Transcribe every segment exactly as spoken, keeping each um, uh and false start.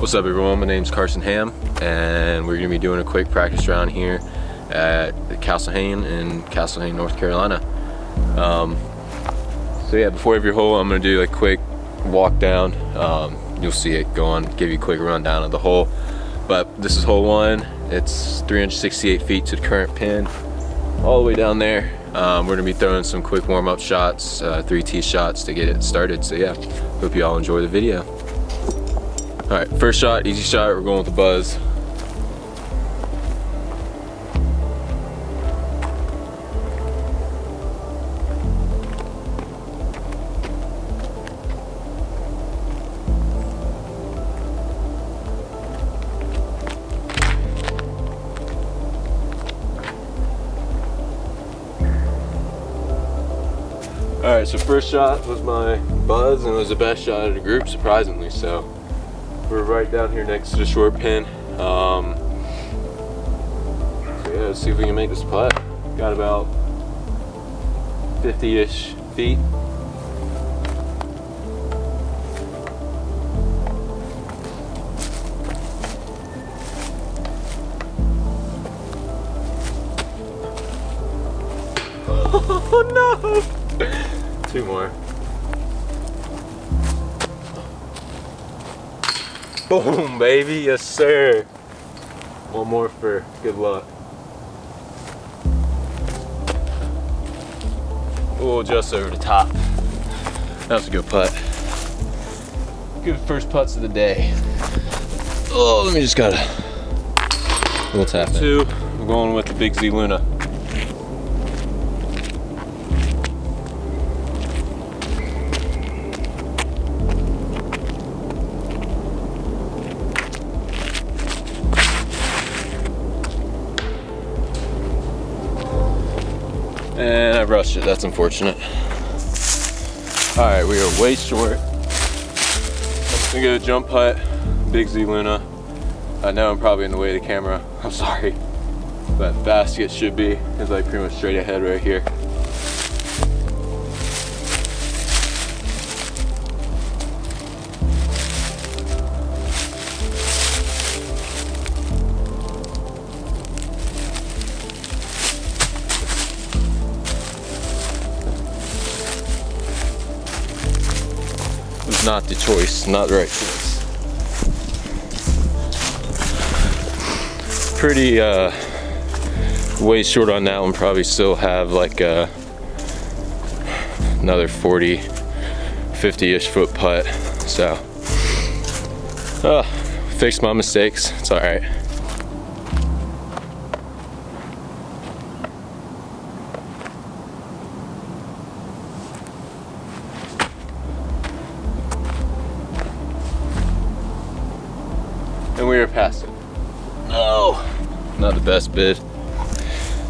What's up everyone, my name's Carson Ham and we're going to be doing a quick practice round here at Castle Hayne in Castle Hayne, North Carolina. Um, so yeah, before every hole I'm going to do a quick walk down. Um, you'll see it going, give you a quick rundown of the hole. But this is hole one, it's three hundred sixty-eight feet to the current pin, all the way down there. Um, we're going to be throwing some quick warm-up shots, uh, three tee shots to get it started. So yeah, hope you all enjoy the video. All right, first shot, easy shot, we're going with the buzz. All right, so first shot was my buzz and it was the best shot of the group, surprisingly so. We're right down here next to the short pin. Um, so yeah, let's see if we can make this putt. Got about fifty-ish feet. Oh no! Two more. Boom, baby, yes sir. One more for good luck. Oh, just over the top. That was a good putt. Good first putts of the day. Oh, let me just gotta. We'll tap it. Two, we're going with the Big Z Luna. And I rushed it, that's unfortunate. All right, we are way short. I'm gonna go jump putt, Big Z Luna. I know I'm probably in the way of the camera, I'm sorry. That basket should be, is like pretty much straight ahead right here. Not the choice, not the right choice. Pretty uh, way short on that one, probably still have like uh, another forty, fifty-ish foot putt. So, uh, fixed my mistakes, it's all right. And we were past it. No! Not the best bid.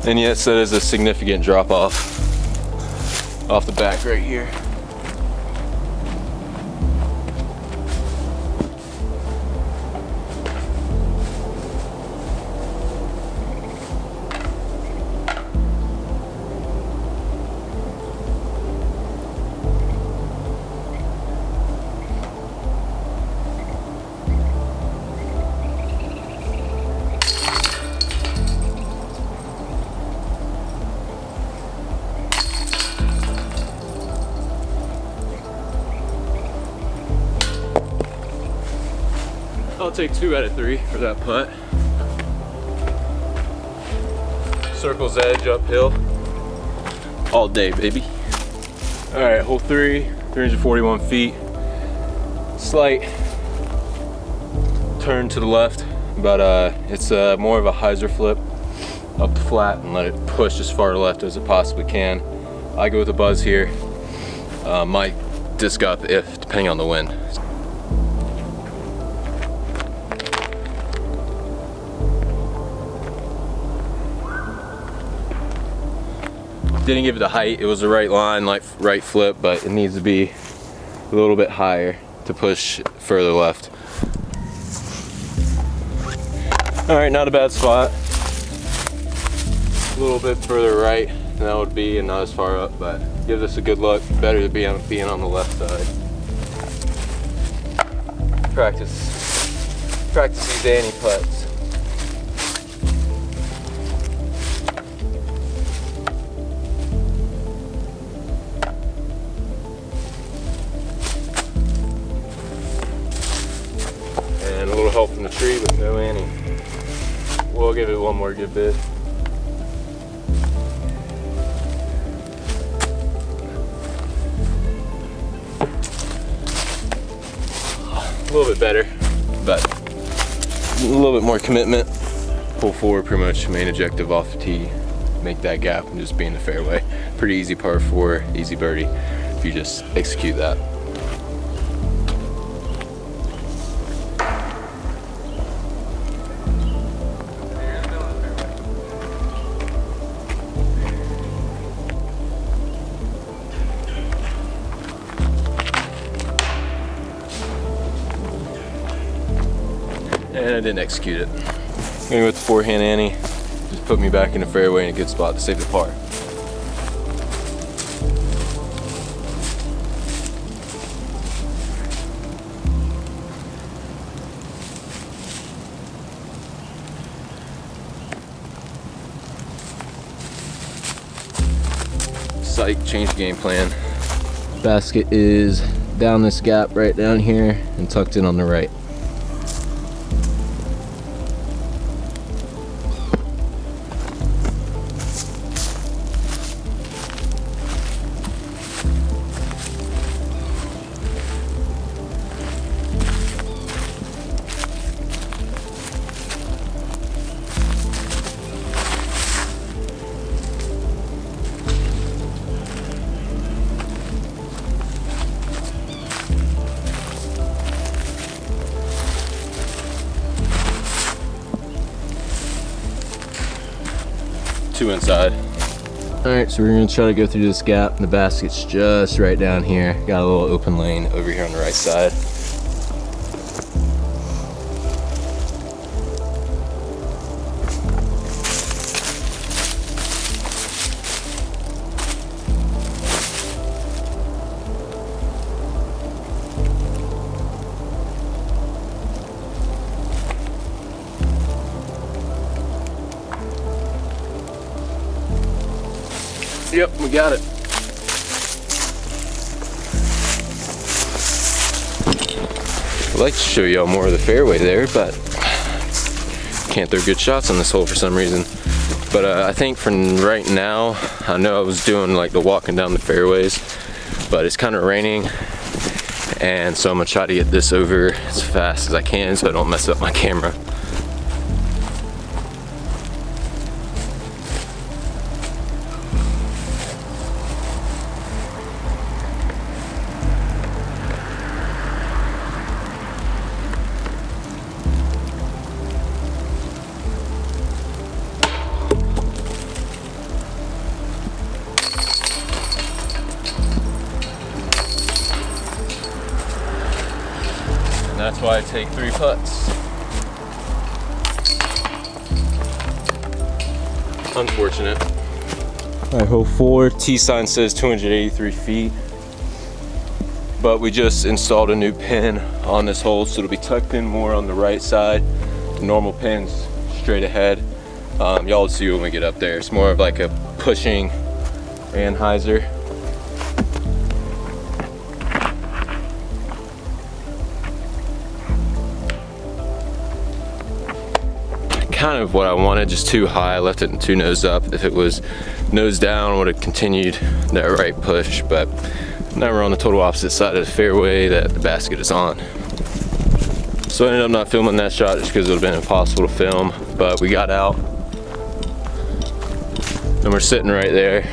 And yes, that is a significant drop off. Off the back right here. I'll take two out of three for that putt. Circle's edge uphill. All day, baby. All right, hole three, three hundred forty-one feet. Slight turn to the left, but uh, it's uh, more of a hyzer flip up the flat and let it push as far to left as it possibly can. I go with a buzz here. Uh, might disc up if, depending on the wind. Didn't give it the height, it was the right line, like right flip, but it needs to be a little bit higher to push further left. All right, not a bad spot. A little bit further right, and that would be, and not as far up, but give this a good look. Better to be on, being on the left side. Practice. practice these ante putts. And a little help from the tree with no ante. We'll give it one more good bit. A little bit better, but a little bit more commitment. Pull forward pretty much main objective off the tee, make that gap and just be in the fairway. Pretty easy par four, easy birdie if you just execute that. And I didn't execute it. Maybe with the forehand ante, just put me back in the fairway in a good spot to save the par. Psych, change game plan. Basket is down this gap right down here and tucked in on the right. Two inside. All right, so we're gonna try to go through this gap, and the basket's just right down here. Got a little open lane over here on the right side. Yep, we got it. I'd like to show y'all more of the fairway there, but can't throw good shots on this hole for some reason. But uh, I think from right now, I know I was doing like the walking down the fairways, but it's kind of raining, and so I'm gonna try to get this over as fast as I can so I don't mess up my camera. That's why I take three putts. Unfortunate. All right, hole four, tee sign says two hundred eighty-three feet. But we just installed a new pin on this hole, so it'll be tucked in more on the right side. The normal pin's straight ahead. Um, y'all will see when we get up there. It's more of like a pushing Anheuser. Kind of what I wanted, just too high. I left it two nose up. If it was nose down, I would have continued that right push, but now we're on the total opposite side of the fairway that the basket is on. So I ended up not filming that shot just because it would have been impossible to film, but we got out. And we're sitting right there.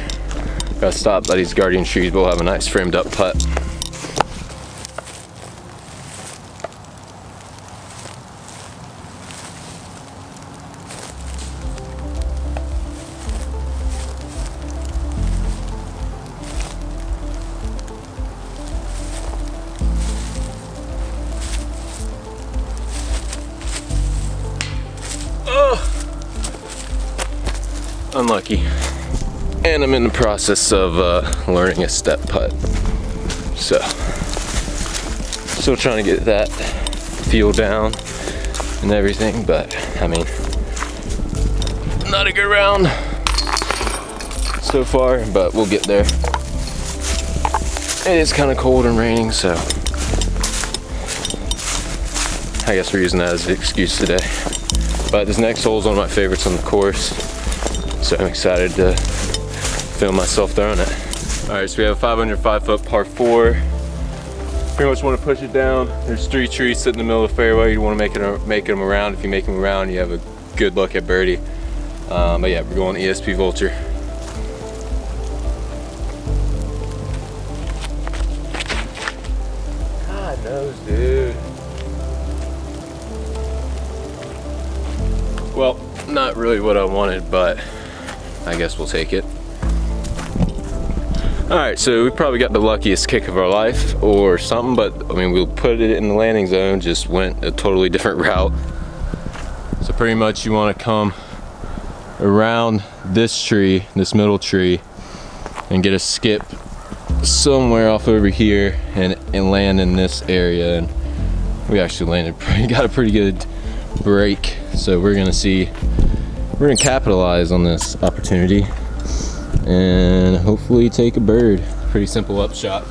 Got stopped by these guardian trees, but we'll have a nice framed up putt. Unlucky. And I'm in the process of uh, learning a step putt. So, still trying to get that feel down. and everything, but I mean, not a good round so far, but we'll get there. It is kind of cold and raining, so I guess we're using that as an excuse today. But this next hole is one of my favorites on the course, so I'm excited to film myself throwing it. All right, so we have a five hundred five foot par four. Pretty much want to push it down. There's three trees sitting in the middle of the fairway. You want to make it make them around. If you make them around, you have a good luck at birdie. Um, but yeah, we're going E S P Vulture. God knows, dude. Well, not really what I wanted, but I guess we'll take it. Alright, so we probably got the luckiest kick of our life or something, but I mean, we'll put it in the landing zone, just went a totally different route. So pretty much you want to come around this tree, this middle tree, and get a skip somewhere off over here and, and land in this area. And we actually landed pretty, got a pretty good break, so we're gonna see, we're gonna capitalize on this opportunity and hopefully take a bird. Pretty simple upshot.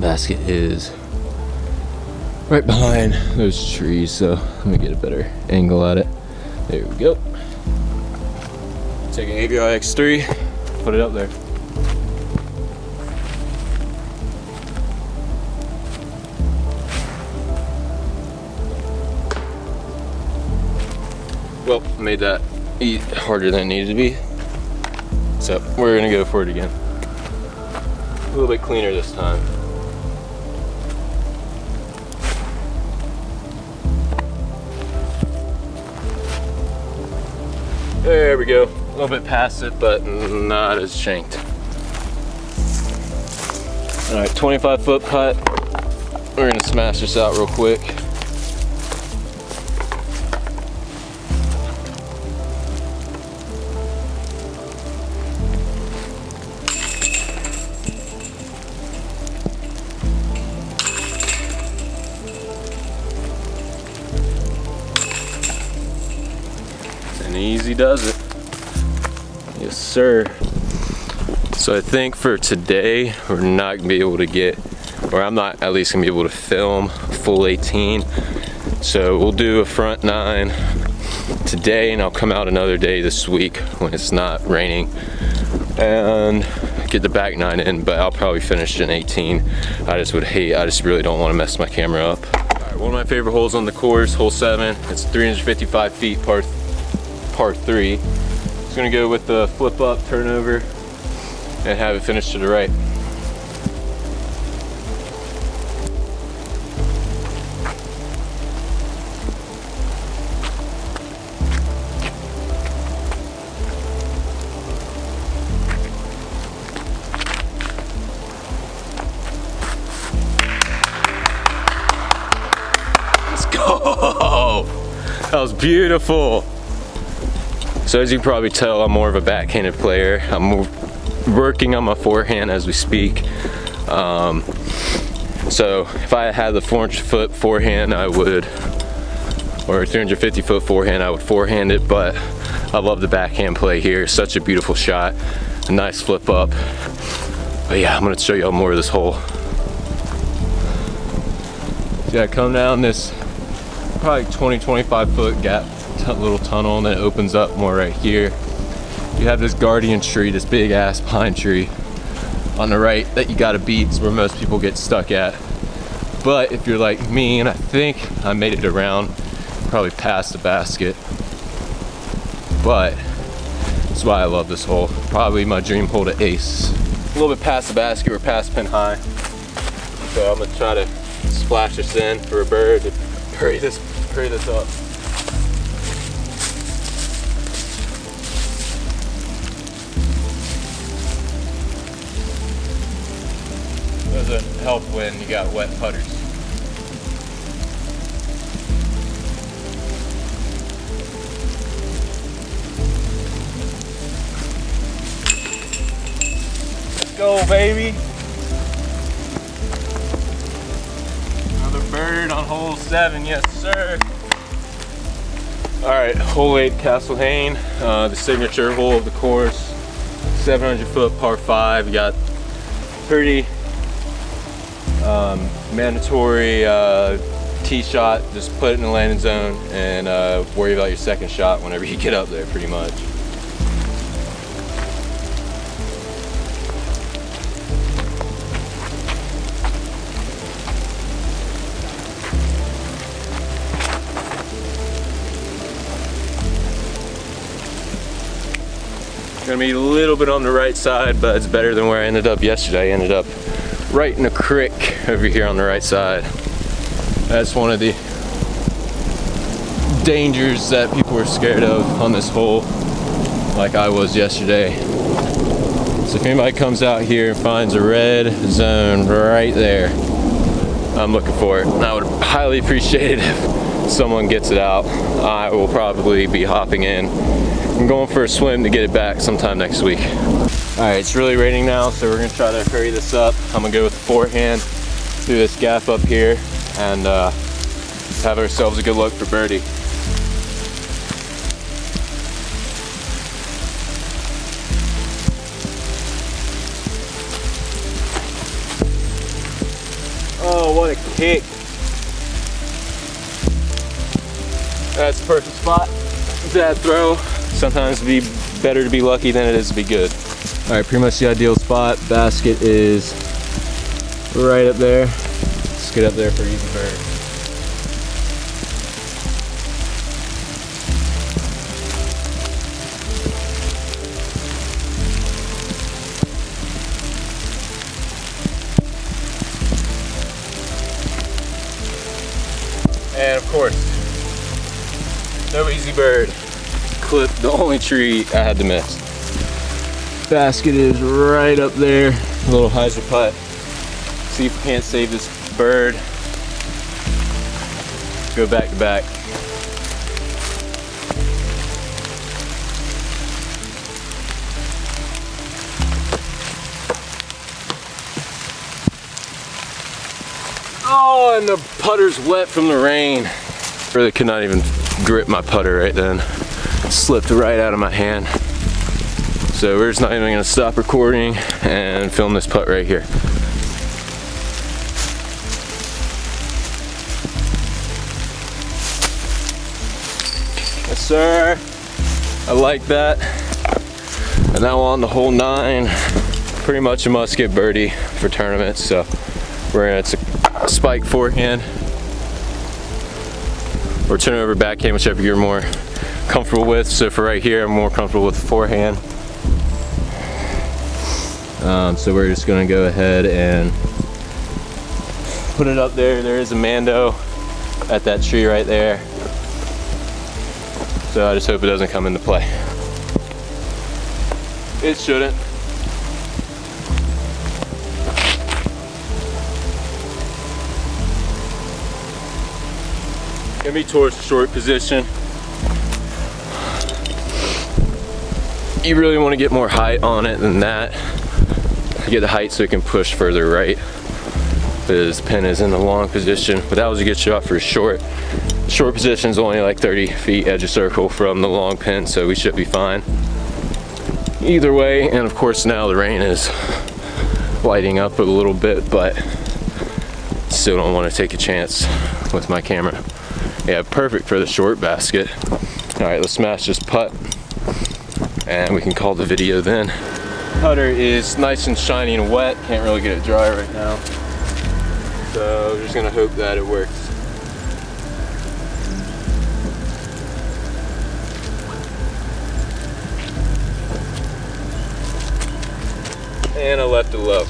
Basket is right behind those trees, so let me get a better angle at it. There we go. Take an A V R X three, put it up there. Well, made that eat harder than it needed to be. So we're gonna go for it again. A little bit cleaner this time. There we go. A little bit past it, but not as shanked. All right, twenty-five foot putt. We're gonna smash this out real quick. Easy does it. Yes, sir. So I think for today, we're not gonna be able to get, or I'm not at least gonna be able to film a full eighteen. So we'll do a front nine today, and I'll come out another day this week when it's not raining and get the back nine in, but I'll probably finish in eighteen. I just would hate, I just really don't wanna mess my camera up. All right, one of my favorite holes on the course, hole seven. It's three hundred fifty-five feet, par three. Par three. Just gonna go with the flip up, turnover, and have it finish to the right. Let's go! That was beautiful. So as you can probably tell, I'm more of a backhanded player. I'm working on my forehand as we speak. Um, so if I had the four hundred foot forehand, I would, or three hundred fifty foot forehand, I would forehand it, but I love the backhand play here. Such a beautiful shot, a nice flip up. But yeah, I'm gonna show y'all more of this hole. So yeah, I come down this probably twenty, twenty-five foot gap, little tunnel, and then it opens up more right here. You have this guardian tree, this big ass pine tree on the right that you gotta beat. It's where most people get stuck at. But if you're like me, and I think I made it around, probably past the basket. But that's why I love this hole. Probably my dream hole to ace. A little bit past the basket, we're past pin high. So I'm gonna try to splash this in for a bird to hurry this, hurry this up. Doesn't help when you got wet putters. Let's go, baby. Another bird. third on hole seven, yes sir. All right, hole eight, Castle Hayne, uh, the signature hole of the course, seven hundred foot par five. You got pretty um, mandatory uh, tee shot, just put it in the landing zone and uh, worry about your second shot whenever you get up there pretty much. Gonna be a little bit on the right side, but it's better than where I ended up yesterday. I ended up right in a creek over here on the right side. That's one of the dangers that people are scared of on this hole, like I was yesterday. So if anybody comes out here and finds a red zone right there, I'm looking for it. And I would highly appreciate it if someone gets it out. I will probably be hopping in. I'm going for a swim to get it back sometime next week. All right, it's really raining now, so we're gonna try to hurry this up. I'm gonna go with the forehand through this gap up here and uh, have ourselves a good look for birdie. Oh, what a kick. That's the perfect spot. That throw. Sometimes it'd be better to be lucky than it is to be good. All right, pretty much the ideal spot. Basket is right up there. Let's get up there for easy bird. And of course, no easy bird. Clip, the only tree I had to miss. Basket is right up there. A little hyzer putt. See if we can't save this bird. Go back to back. Oh, and the putter's wet from the rain. Really could not even grip my putter right then. Slipped right out of my hand. So we're just not even gonna stop recording and film this putt right here. Yes sir, I like that. And now on the hole nine, pretty much a must get birdie for tournaments. So we're gonna, it's a spike forehand or turn over backhand, whichever you're more comfortable with. So for right here, I'm more comfortable with the forehand. Um, so we're just gonna go ahead and put it up there. There is a mando at that tree right there. So I just hope it doesn't come into play. It shouldn't. Get me towards the short position. You really want to get more height on it than that. Get the height so it can push further right. His pin is in the long position, but that was a good shot for short. Short position is only like thirty feet edge of circle from the long pin, so we should be fine. Either way, and of course now the rain is lighting up a little bit, but still don't want to take a chance with my camera. Yeah, perfect for the short basket. All right, let's smash this putt. And we can call the video then. Putter is nice and shiny and wet. Can't really get it dry right now. So we're just gonna hope that it works. And I left it low.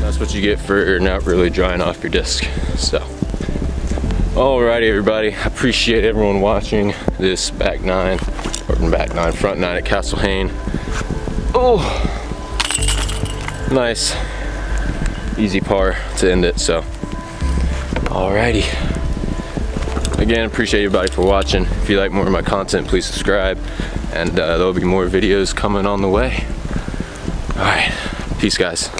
That's what you get for not really drying off your disc, so. Alrighty everybody, I appreciate everyone watching this back nine. Back nine, front nine at Castle Hayne. Oh, nice, easy par to end it. So, alrighty. Again, appreciate everybody for watching. If you like more of my content, please subscribe, and uh, there'll be more videos coming on the way. All right, peace, guys.